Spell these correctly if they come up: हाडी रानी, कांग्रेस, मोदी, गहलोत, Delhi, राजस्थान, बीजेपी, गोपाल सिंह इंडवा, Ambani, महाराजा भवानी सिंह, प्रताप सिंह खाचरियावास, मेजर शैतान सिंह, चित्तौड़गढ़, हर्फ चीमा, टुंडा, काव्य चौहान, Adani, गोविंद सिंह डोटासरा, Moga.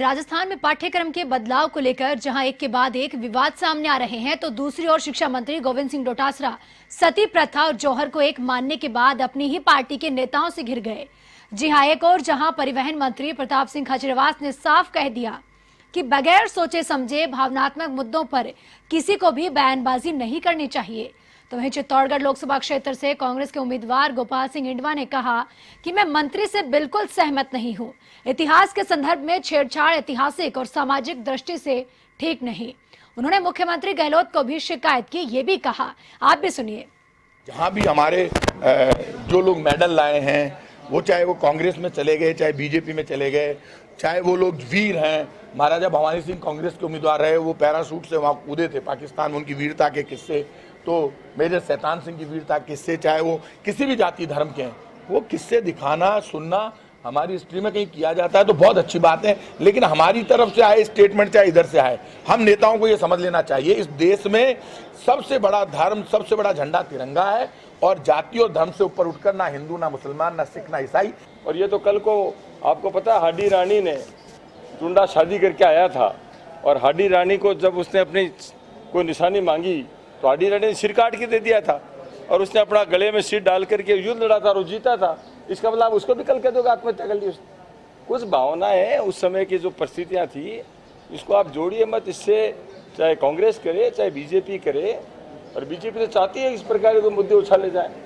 राजस्थान में पाठ्यक्रम के बदलाव को लेकर जहां एक के बाद एक विवाद सामने आ रहे हैं, तो दूसरी ओर शिक्षा मंत्री गोविंद सिंह डोटासरा सती प्रथा और जौहर को एक मानने के बाद अपनी ही पार्टी के नेताओं से घिर गए। जी हां, एक और जहां परिवहन मंत्री प्रताप सिंह खाचरियावास ने साफ कह दिया कि बगैर सोचे समझे भावनात्मक मुद्दों पर किसी को भी बयानबाजी नहीं करनी चाहिए। तो वहीं चित्तौड़गढ़ लोकसभा क्षेत्र से कांग्रेस के उम्मीदवार गोपाल सिंह इंडवा ने कहा कि मैं मंत्री से बिल्कुल सहमत नहीं हूं। इतिहास के संदर्भ में छेड़छाड़ ऐतिहासिक और सामाजिक दृष्टि से ठीक नहीं। उन्होंने मुख्यमंत्री गहलोत को भी शिकायत की, ये भी कहा। आप भी सुनिए। जहां भी हमारे जो लोग मेडल लाए हैं, वो चाहे वो कांग्रेस में चले गए, चाहे बीजेपी में चले गए, चाहे वो लोग वीर हैं। महाराजा भवानी सिंह कांग्रेस के उम्मीदवार रहे, वो पैराशूट से वहाँ कूदे थे पाकिस्तान में, उनकी वीरता के किस्से। तो मेजर शैतान सिंह की वीरता किस्से, चाहे वो किसी भी जाति धर्म के हैं, वो किस्से दिखाना सुनना हमारी हिस्ट्री में कहीं किया जाता है तो बहुत अच्छी बात है। लेकिन हमारी तरफ से आए स्टेटमेंट, चाहे इधर से आए, हम नेताओं को ये समझ लेना चाहिए इस देश में सबसे बड़ा धर्म, सबसे बड़ा झंडा तिरंगा है। और जाति और धर्म से ऊपर उठकर ना हिंदू, ना मुसलमान, ना सिख, ना ईसाई। और ये तो कल को आपको पता, हाडी रानी ने टुंडा शादी करके आया था, और हाडी रानी को जब उसने अपनी कोई निशानी मांगी तो हाडी रानी ने सिर काट के दे दिया था, और उसने अपना गले में सिर डाल करके युद्ध लड़ा था और जीता था। इसका मतलब आप उसको भी कल कह दोगे आत्महत्या कर ली उसने। कुछ भावना है उस समय की जो परिस्थितियाँ थी, इसको आप जोड़िए मत। इससे चाहे कांग्रेस करे, चाहे बीजेपी करे, और बीजेपी तो चाहती है इस प्रकार के मुद्दे उछाले जाए।